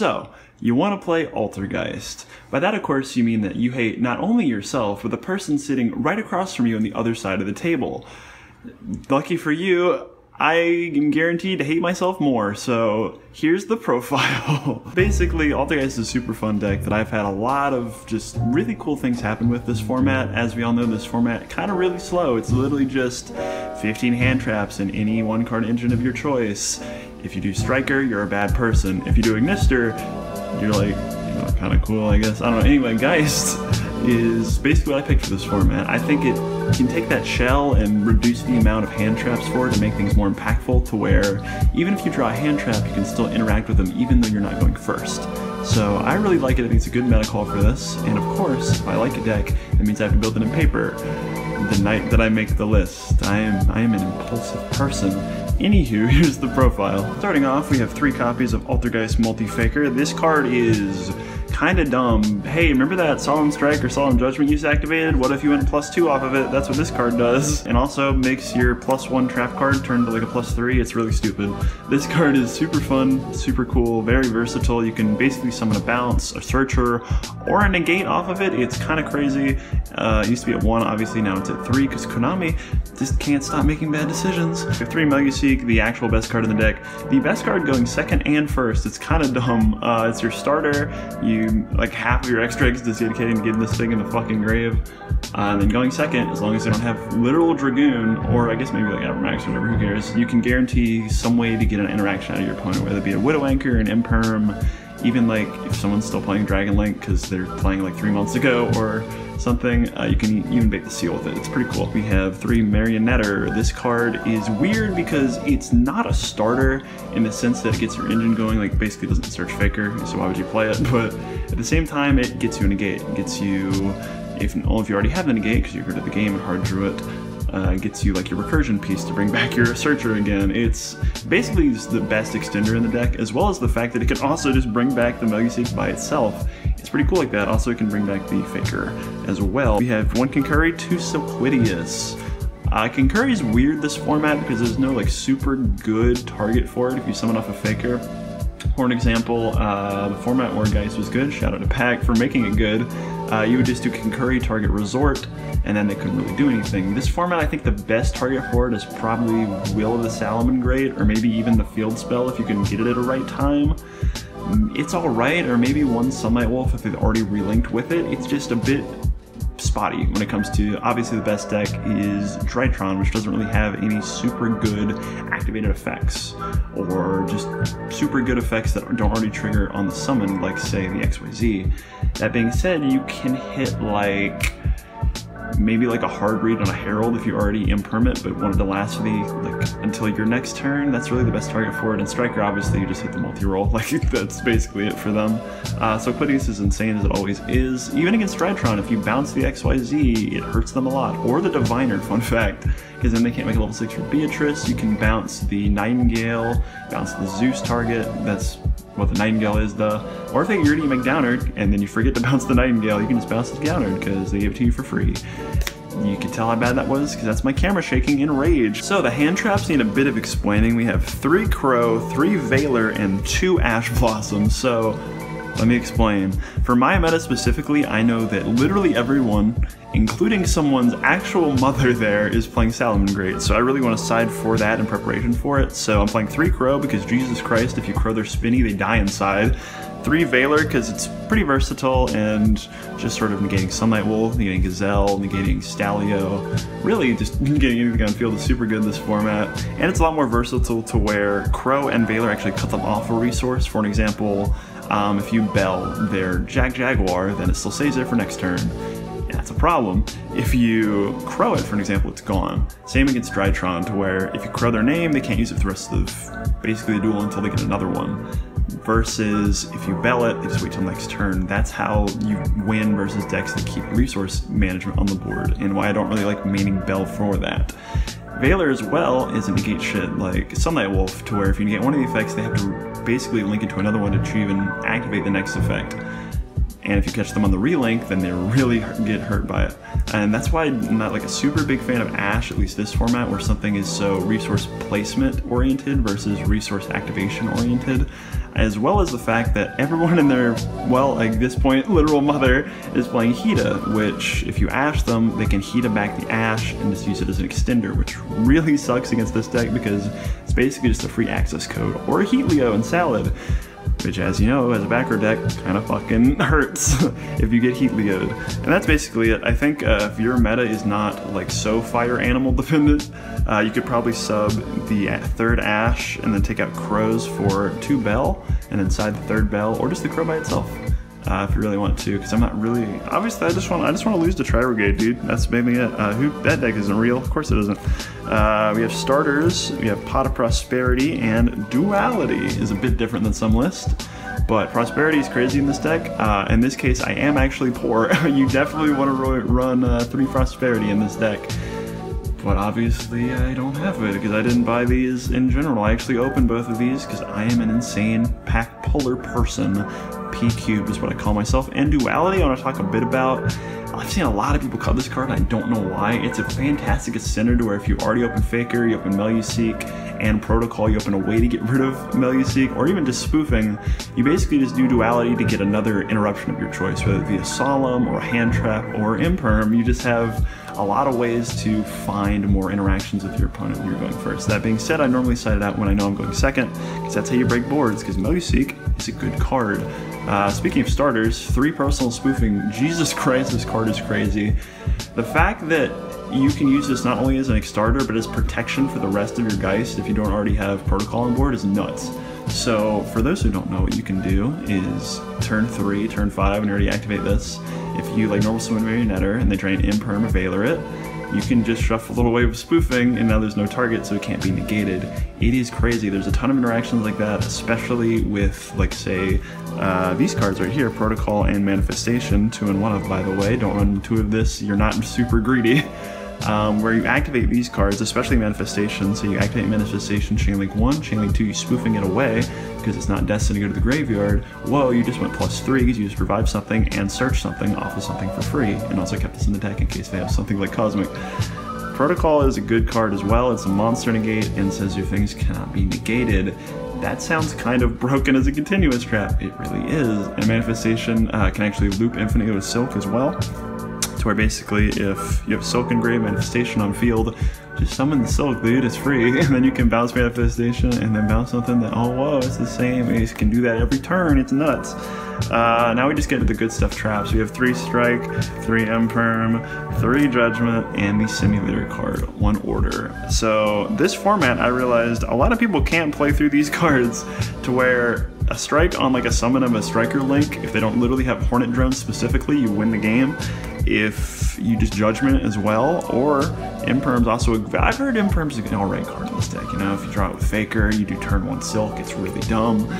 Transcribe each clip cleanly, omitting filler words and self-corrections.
So, you want to play Altergeist. By that, of course, you mean that you hate not only yourself, but the person sitting right across from you on the other side of the table. Lucky for you, I am guaranteed to hate myself more, so here's the profile. Basically, Altergeist is a super fun deck that I've had a lot of just really cool things happen with this format. As we all know, this format kind of really slow. It's literally just 15 hand traps and any one card engine of your choice. If you do Striker, you're a bad person. If you do Ignister, you're like, you know, kind of cool, I guess. I don't know. Anyway, Geist is basically what I picked for this format. I think it can take that shell and reduce the amount of hand traps for it to make things more impactful, to where even if you draw a hand trap, you can still interact with them even though you're not going first. So I really like it. I think it's a good meta call for this. And of course, if I like a deck, that means I have to build it in paper. The night that I make the list, I am an impulsive person. Anywho, here's the profile. Starting off, we have 3 copies of Altergeist Multi-Faker. This card is kinda dumb. Hey, remember that Solemn Strike or Solemn Judgment use activated? What if you went +2 off of it? That's what this card does. And also makes your +1 trap card turn to like a +3. It's really stupid. This card is super fun, super cool, very versatile. You can basically summon a bounce, a searcher, or a negate off of it. It's kinda crazy. It used to be at 1, obviously now it's at 3, because Konami just can't stop making bad decisions. We have 3 Melusee, the actual best card in the deck. The best card going second and first. It's kinda dumb. It's your starter. You, like, half of your extra eggs is dedicated to getting this thing in the fucking grave. And then going second, as long as they don't have literal Dragoon, or I guess maybe like Abermax or whatever, who cares, you can guarantee some way to get an interaction out of your opponent, whether it be a Widow Anchor, an Imperm, even like if someone's still playing Dragon Link because they're playing like 3 months ago or something, you can even bait the seal with it. It's pretty cool. We have 3 Marionetter. This card is weird because it's not a starter in the sense that it gets your engine going, like basically doesn't search Faker, so why would you play it? But at the same time, it gets you a negate. It gets you, if you already have the negate because you heard of the game and hard drew it, gets you like your recursion piece to bring back your searcher again. It's basically just the best extender in the deck, as well as the fact that it can also just bring back the Melusee by itself. It's pretty cool like that. Also, it can bring back the Faker as well. We have 1 Concurry, 2 Silquidius. Concurry is weird this format because there's no like super good target for it if you summon off a Faker. For an example, the format where Geist was good, shout out to Pank for making it good, you would just do Concurry, target Resort, and then they couldn't really do anything. This format, I think the best target for it is probably Will of the Salomon Great, or maybe even the Field Spell if you can get it at a right time. It's alright, or maybe 1 Sunlight Wolf if they've already relinked with it. It's just a bit spotty when it comes to, obviously the best deck is Drytron, which doesn't really have any super good activated effects, or just super good effects that don't already trigger on the summon, like say the XYZ. That being said, you can hit like maybe like a hard read on a Herald if you already Imperm it, but wanted to last for the, like, until your next turn. That's really the best target for it. And Striker, obviously, you just hit the multi-roll. Like, that's basically it for them. So Quidius is insane as it always is. Even against Drytron, if you bounce the XYZ, it hurts them a lot. Or the Diviner, fun fact, because then they can't make a level 6 for Beatrice. You can bounce the Nightingale, bounce the Zeus target. That's what the Nightingale is, or if they already make Downard and then you forget to bounce the Nightingale, you can just bounce the Downard because they gave it to you for free. You can tell how bad that was because that's my camera shaking in rage. So the hand traps need a bit of explaining. We have 3 Crow, 3 Veiler, and 2 Ash Blossom. So let me explain. For my meta specifically, I know that literally everyone, including someone's actual mother there, is playing Salomon Great, so I really want to side for that in preparation for it. So I'm playing 3 Crow because Jesus Christ, if you crow their spinny, they die inside. 3 Veiler because it's pretty versatile and just sort of negating Sunlight Wolf, negating Gazelle, negating Stalio. Really, just negating anything on field is super good in this format. And it's a lot more versatile to where Crow and Veiler actually cut them off a resource. For an example, if you bell their Jaguar, then it still saves it for next turn. And that's a problem. If you crow it, for an example, it's gone. Same against Drytron, to where if you crow their name, they can't use it for the rest of basically the duel until they get another one. Versus if you bell it, they just wait till next turn. That's how you win versus decks that keep resource management on the board, and why I don't really like maining bell for that. Veiler as well is a negate shit like Sunlight Wolf, to where if you negate one of the effects, they have to basically link it to another one to even activate the next effect. And if you catch them on the relink, then they really get hurt by it. And that's why I'm not like a super big fan of Ash, at least this format, where something is so resource placement oriented versus resource activation oriented. as well as the fact that everyone in their, well, at this point, literal mother is playing Hida, which, if you Ash them, they can Hida back the Ash and just use it as an extender, which really sucks against this deck because it's basically just a free Access Code or a Heatleo and Salad, which, as you know, as a backer deck, kind of fucking hurts if you get Heatleo'd. And that's basically it. I think if your meta is not like so fire animal dependent, you could probably sub the third Ash and then take out Crows for 2 Bell and inside the 3rd Bell, or just the Crow by itself if you really want to. Because I'm not really, obviously I just want to lose to Tri Brigade, dude. That's mainly it. That deck isn't real. Of course it isn't. We have starters, we have Pot of Prosperity, and Duality is a bit different than some lists, but Prosperity is crazy in this deck. In this case, I am actually poor. You definitely want to run 3 Prosperity in this deck, but obviously I don't have it because I didn't buy these in general. I actually opened both of these because I am an insane pack puller person. P-cubed is what I call myself. And Duality I want to talk a bit about. I've seen a lot of people cut this card, and I don't know why. It's a fantastic ascender to where if you already open Faker, you open Melusee, and Protocol, you open a way to get rid of Melusee, or even just spoofing. You basically just do Duality to get another interruption of your choice, whether it be a Solemn or a Hand Trap or Imperm. You just have a lot of ways to find more interactions with your opponent when you're going first. That being said, I normally side it out when I know I'm going second, because that's how you break boards, because Melusee is a good card. Speaking of starters, 3 personal spoofing, Jesus Christ, this card is crazy. The fact that you can use this not only as an starter, but as protection for the rest of your Geist if you don't already have Protocol on board is nuts. So for those who don't know, what you can do is turn 3, turn 5, and already activate this. If you like normal summon Marionetter and they drain Imperm or Veiler it, you can just shuffle a little wave of spoofing and now there's no target, so it can't be negated. It is crazy. There's a ton of interactions like that, especially with, like, say, these cards right here, Protocol and Manifestation, 2 and 1 of, by the way. Don't run 2 of this, you're not super greedy. Where you activate these cards, especially Manifestation, so you activate Manifestation, Chainlink 1, Chainlink 2, you spoofing it away, because it's not destined to go to the graveyard. Whoa, you just went +3, because you just revived something and searched something off of something for free, and also kept this in the deck in case they have something like Cosmic. Protocol is a good card as well, it's a monster negate, and says your things cannot be negated. That sounds kind of broken as a continuous trap, it really is. And Manifestation can actually loop infinitely with Silk as well, to where basically if you have Silk and Grey Manifestation on field, just summon the Silk, dude, it's free, and then you can bounce Manifestation and then bounce something that, oh, whoa, it's the same, and you can do that every turn, it's nuts. Now we just get to the good stuff traps. We have 3 Strike, 3 Imperm, 3 Judgment, and the Simulator card, 1 Order. So this format, I realized a lot of people can't play through these cards, to where a Strike on like a summon of a Striker Link, if they don't literally have Hornet Drone specifically, you win the game. If you just Judgment as well, or Imperm's also a, I've heard Imperm's an alright card in this deck, you know, if you draw it with Faker, you do turn 1 Silk, it's really dumb.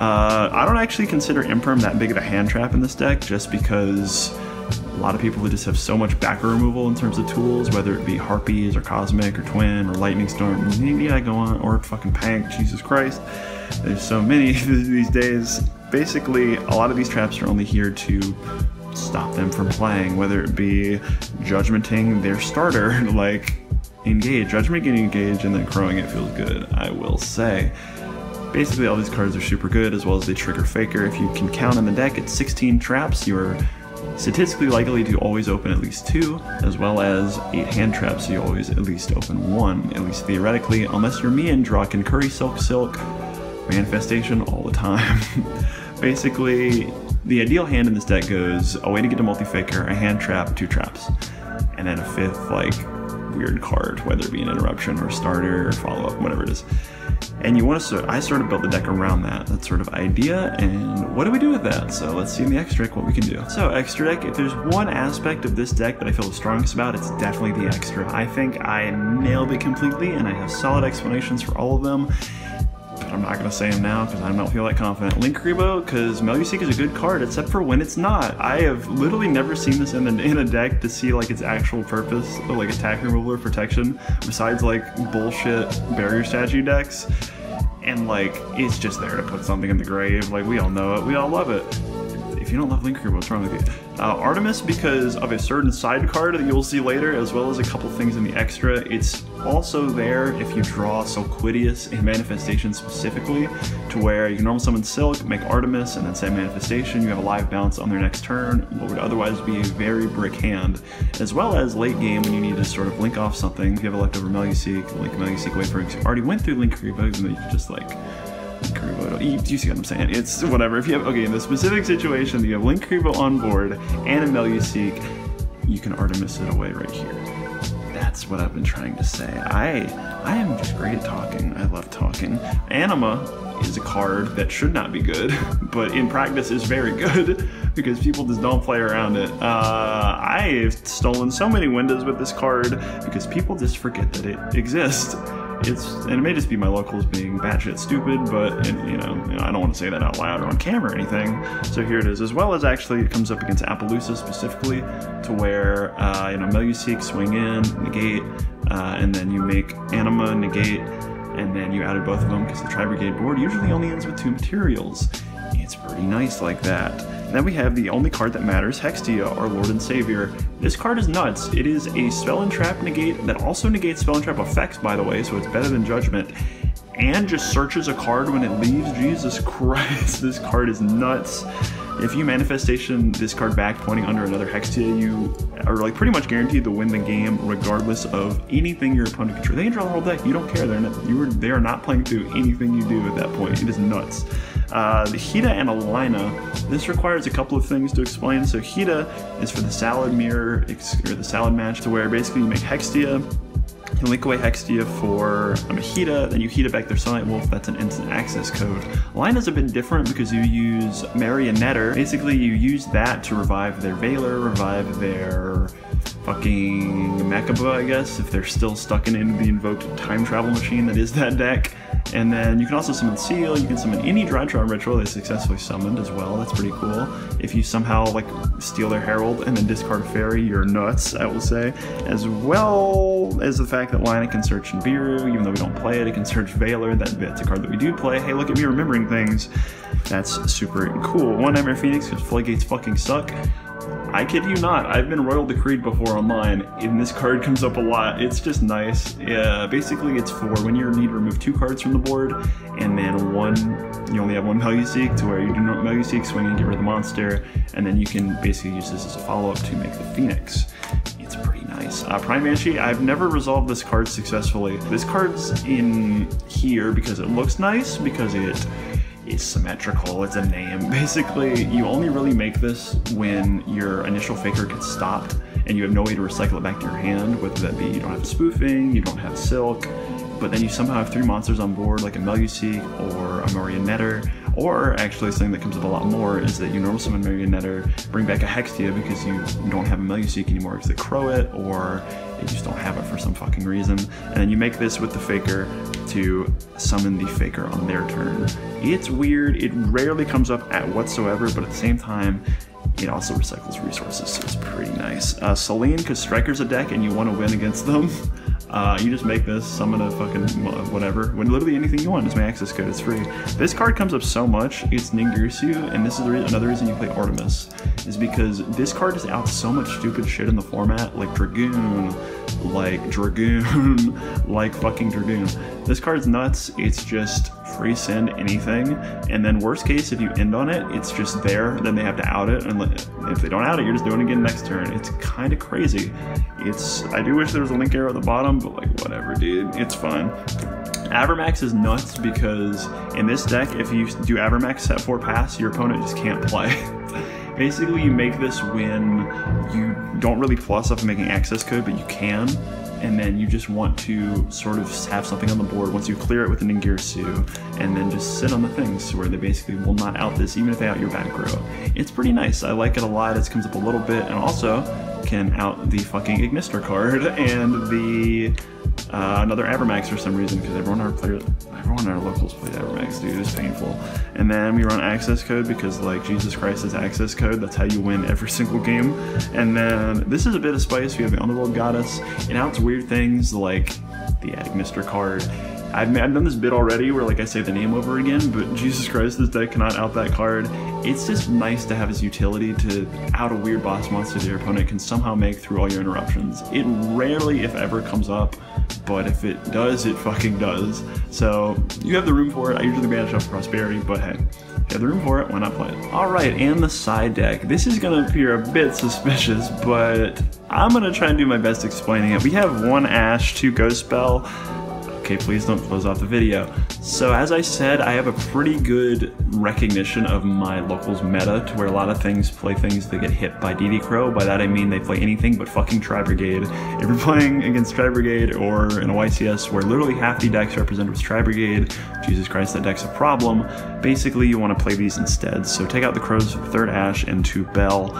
I don't actually consider Imperm that big of a hand trap in this deck, just because a lot of people who just have so much backer removal in terms of tools, whether it be Harpies or Cosmic or Twin or Lightning Storm, maybe I go on, or fucking Pank, Jesus Christ, there's so many these days. Basically, a lot of these traps are only here to stop them from playing, whether it be judgmenting their starter, like engage, judgment getting engaged, and then crowing it feels good, I will say. Basically, all these cards are super good, as well as they trigger Faker. If you can count in the deck, it's 16 traps. You are statistically likely to always open at least 2, as well as 8 hand traps, so you always at least open 1, at least theoretically, unless you're me and draw Concurry, Silk, Manifestation all the time. Basically, the ideal hand in this deck goes a way to get to multi-faker, a hand trap, 2 traps, and then a 5th, like, weird card, whether it be an interruption or starter or follow-up, whatever it is. And you want to I sort of built the deck around that sort of idea, and what do we do with that? So let's see in the extra deck what we can do. So extra deck, if there's one aspect of this deck that I feel the strongest about, it's definitely the extra. I think I nailed it completely, and I have solid explanations for all of them. I'm not going to say him now because I don't feel that confident. Link Kribo, because Melusee is a good card, except for when it's not. I have literally never seen this in a deck to see like its actual purpose, or, like, attack removal or protection, besides like bullshit barrier statue decks. And like, it's just there to put something in the grave. Like, we all know it. We all love it. If you don't love Link Kribo, what's wrong with you? Artemis, because of a certain side card that you'll see later, as well as a couple things in the extra. It's also there if you draw Silquidius in Manifestation specifically, to where you can normal summon Silk, make Artemis, and then say Manifestation. You have a live bounce on their next turn, what would otherwise be a very brick hand, as well as late game when you need to sort of link off something. If you have a leftover Melusee, link Melusee away for it. You already went through Link Kribo, and then you can just like... You see what I'm saying? It's whatever. If you have, okay, in the specific situation that you have Link Kribo on board and a Melusee, you can Artemis it away right here. That's what I've been trying to say. I am just great at talking. I love talking. Anima is a card that should not be good, but in practice is very good because people just don't play around it. I've stolen so many windows with this card because people just forget that it exists. And it may just be my locals being batshit stupid, but you know, I don't want to say that out loud or on camera or anything. So here it is, as well as actually it comes up against Appaloosa specifically, to where you know, Melusee, swing in, negate, and then you make Anima, negate, and then you added both of them because the Tri Brigade board usually only ends with 2 materials. It's pretty nice like that. And then we have the only card that matters, Hexstia, our Lord and Savior. This card is nuts. It is a Spell and Trap negate that also negates Spell and Trap effects, by the way, so it's better than Judgment. And just searches a card when it leaves. Jesus Christ, this card is nuts. If you Manifestation this card back pointing under another Hexstia, you are like pretty much guaranteed to win the game regardless of anything your opponent can control. They can draw the whole deck, you don't care. They are not playing through anything you do at that point. It is nuts. The Hida and Alina, this requires a couple of things to explain. So Hida is for the Salad mirror, or the Salad match, to where basically you make Hexstia, you link away Hexstia for Hida, then you Hida back their Sunlight Wolf. That's an instant access code. Alina's a bit different because you use Marionetter. Basically, you use that to revive their Veiler, revive their fucking Mechaba, I guess, if they're still stuck in the invoked time travel machine that is that deck. And then you can also summon Seal, you can summon any Drytron ritual they successfully summoned as well, that's pretty cool. If you somehow like steal their Herald and then discard a Fairy, you're nuts, I will say. As well as the fact that Lina can search Nibiru, even though we don't play it, it can search Veiler, that's a card that we do play. Hey, look at me remembering things. That's super cool. One Nightmare Phoenix, because Floodgates fucking suck. I kid you not, I've been Royal Decreed before online, and this card comes up a lot. It's just nice. Basically, it's for when you need to remove 2 cards from the board, and then you only have 1 Melusee, to where you do not Melusee, swing and get rid of the monster, and then you can basically use this as a follow-up to make the Phoenix. It's pretty nice. Primanchi, I've never resolved this card successfully. This card's in here because it looks nice, because it is symmetrical, it's a name. Basically, you only really make this when your initial faker gets stopped and you have no way to recycle it back to your hand, whether that be you don't have spoofing, you don't have Silk, but then you somehow have 3 monsters on board, like a Melusee or a Marionetter, or actually something that comes up a lot more is that you normal summon Marionetter, bring back a Hexstia because you don't have a Melusee anymore because they Crow it, or you just don't have it for some fucking reason, and then you make this with the faker to summon the faker on their turn. It's weird, it rarely comes up at whatsoever, but at the same time, it also recycles resources, so it's pretty nice. Selene, because Striker's a deck and you want to win against them, you just make this, summon a fucking whatever, when literally anything you want, just my access code, it's free. This card comes up so much, it's Ningirsu, and this is another reason you play Artemis, is because this card is out so much stupid shit in the format, like Dragoon, like fucking Dragoon. This card's nuts, it's just free send anything, and then worst case, if you end on it, it's just there, then they have to out it, and if they don't out it, you're just doing it again next turn. It's kind of crazy. I do wish there was a link arrow at the bottom, but like whatever, dude, it's fun. Abermax is nuts because in this deck, if you do Abermax set 4 pass, your opponent just can't play. Basically, you make this when you don't really floss up making access code, but you can, and then you just want to sort of have something on the board once you clear it with an Ningirsu, and then just sit on the things where they basically will not out this, even if they out your back row. It's pretty nice. I like it a lot. It comes up a little bit, and also can out the fucking Ignister card and the another Abermax for some reason, because everyone in our locals played Abermax, dude, it's painful. And then we run access code because like Jesus Christ is access code, that's how you win every single game. And then this is a bit of spice, we have the Underworld Goddess, it outs weird things like the Ignister card. I've done this bit already where like I say the name over again, but Jesus Christ, this deck cannot out that card. It's just nice to have his utility to out a weird boss monster your opponent can somehow make through all your interruptions. It rarely, if ever, comes up, but if it does, it fucking does. So you have the room for it. I usually banish off Prosperity, but hey, if you have the room for it, why not play it? All right, and the side deck. This is gonna appear a bit suspicious, but I'm gonna try and do my best explaining it. We have one Ash, two Ghost Spell. Okay, please don't close off the video. So as I said, I have a pretty good recognition of my locals meta to where a lot of things play things that get hit by DD Crow. By that I mean they play anything but fucking Tri Brigade. If you're playing against Tri Brigade or in a YCS where literally half the decks represented with Tri Brigade, Jesus Christ, that deck's a problem. Basically, you want to play these instead. So take out the Crow's third Ash and two Bell.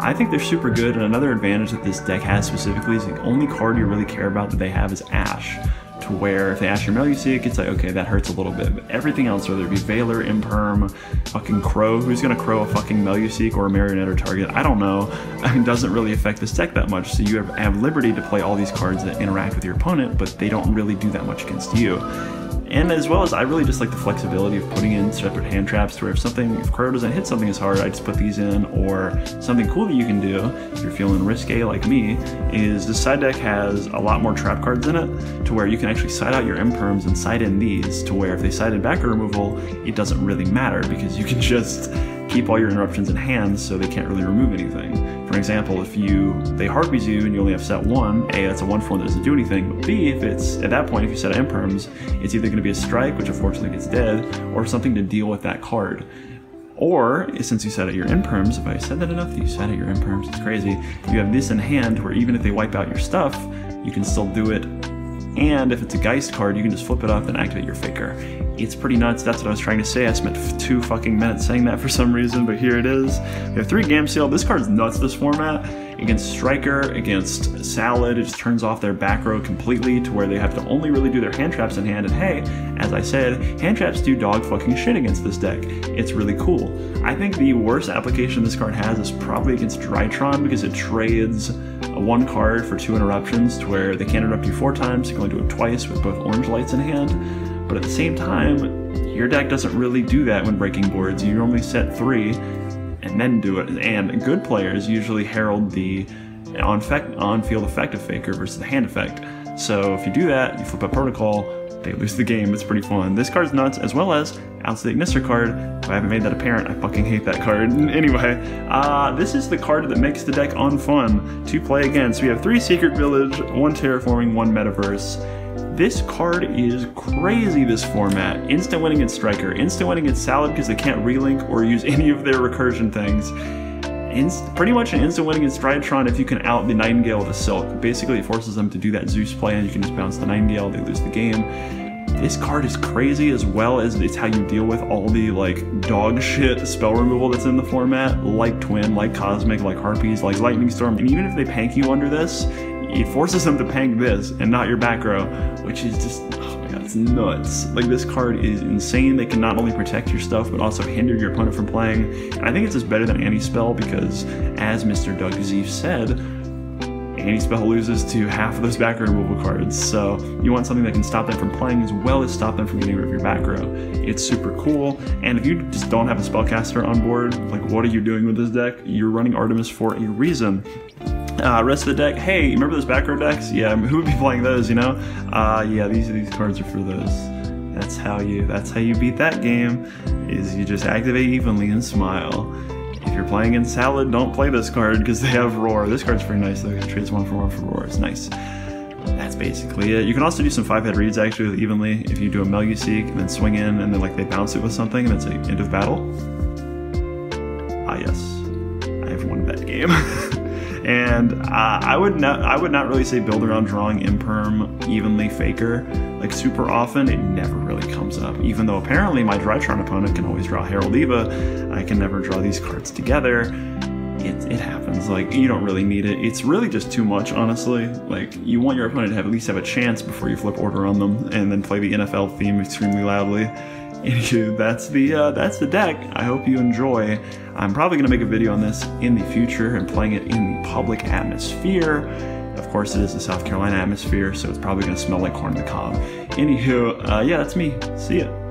I think they're super good, and another advantage that this deck has specifically is the only card you really care about that they have is Ash. To where if they Ash your Melusee, it gets like, okay, that hurts a little bit. But everything else, whether it be Veiler, Imperm, fucking Crow, who's gonna Crow a fucking Melusee or a marionetter target? I don't know. I mean, doesn't really affect this deck that much. So you have liberty to play all these cards that interact with your opponent, but they don't really do that much against you. And as well as I really just like the flexibility of putting in separate hand traps to where if Crow doesn't hit something as hard, I just put these in, or something cool that you can do if you're feeling risque like me is the side deck has a lot more trap cards in it to where you can actually side out your Imperms and side in these to where if they side in backer removal, it doesn't really matter because you can just keep all your interruptions in hand so they can't really remove anything. For example, if they Harpies you and you only have set one, A, that's a 1/4 that doesn't do anything, but B, if it's at that point, if you set Imperms, it's either going to be a Strike, which unfortunately gets dead, or something to deal with that card. Or, since you set out your Imperms, if I said that enough that you set out your Imperms, it's crazy, you have this in hand where even if they wipe out your stuff, you can still do it. And if it's a Geist card, you can just flip it up and activate your Faker. It's pretty nuts. That's what I was trying to say. I spent 2 fucking minutes saying that for some reason, but here it is. We have 3 Gamseal. This card's nuts this format. Against Striker, against Salad, it just turns off their back row completely to where they have to only really do their hand traps in hand. And hey, as I said, hand traps do dog fucking shit against this deck. It's really cool. I think the worst application this card has is probably against Drytron because it trades one card for 2 interruptions to where they can't interrupt you 4 times, they can only do it twice with both orange lights in hand. But at the same time, your deck doesn't really do that when breaking boards. You normally set 3 and then do it. And good players usually herald the on-field effect of Faker versus the hand effect. So if you do that, you flip a Protocol, they lose the game. It's pretty fun. This card's nuts, as well as outs the Ignister card. If I haven't made that apparent, I fucking hate that card. Anyway, this is the card that makes the deck unfun to play against. We have 3 Secret Village, 1 Terraforming, 1 Metaverse. This card is crazy this format. Instant winning against Striker, instant winning against Salad because they can't relink or use any of their recursion things. Pretty much an instant winning against Drytron if you can out the Nightingale with a Silk. Basically it forces them to do that Zeus play and you can just bounce the Nightingale, they lose the game. This card is crazy as well as it's how you deal with all the like dog shit spell removal that's in the format, like Twin, like Cosmic, like Harpies, like Lightning Storm, and even if they Pank you under this, it forces them to Pank this and not your back row, which is just, oh my god, it's nuts. Like this card is insane. They can not only protect your stuff, but also hinder your opponent from playing. And I think it's just better than anti-spell because as Mr. Doug Zeef said, anti-spell loses to half of those back row removal cards. So you want something that can stop them from playing as well as stop them from getting rid of your back row. It's super cool. And if you just don't have a spellcaster on board, like what are you doing with this deck? You're running Artemis for a reason. Rest of the deck, hey, remember those back row decks? Yeah, who would be playing those, you know? Yeah, these cards are for those. That's how you beat that game, is you just activate evenly and smile. If you're playing in Salad, don't play this card because they have Roar. This card's pretty nice though, it trades 1 for 1 for Roar, it's nice. That's basically it. You can also do some 5-head reads actually with Evenly if you do a Melusee and then swing in and then like they bounce it with something and it's like end of battle. Ah yes, I have won that game. And I would not really say build around drawing Imperm, Evenly, Faker like super often. It never really comes up, even though apparently my Drytron opponent can always draw Herald Eva. I can never draw these cards together. It happens. Like you don't really need it. It's really just too much, honestly. Like you want your opponent to have at least have a chance before you flip order on them, and then play the NFL theme extremely loudly. Anywho, that's the deck. I hope you enjoy. I'm probably going to make a video on this in the future and playing it in the public atmosphere. Of course, it is the South Carolina atmosphere, so it's probably going to smell like corn on the cob. Anywho, yeah, that's me. See ya.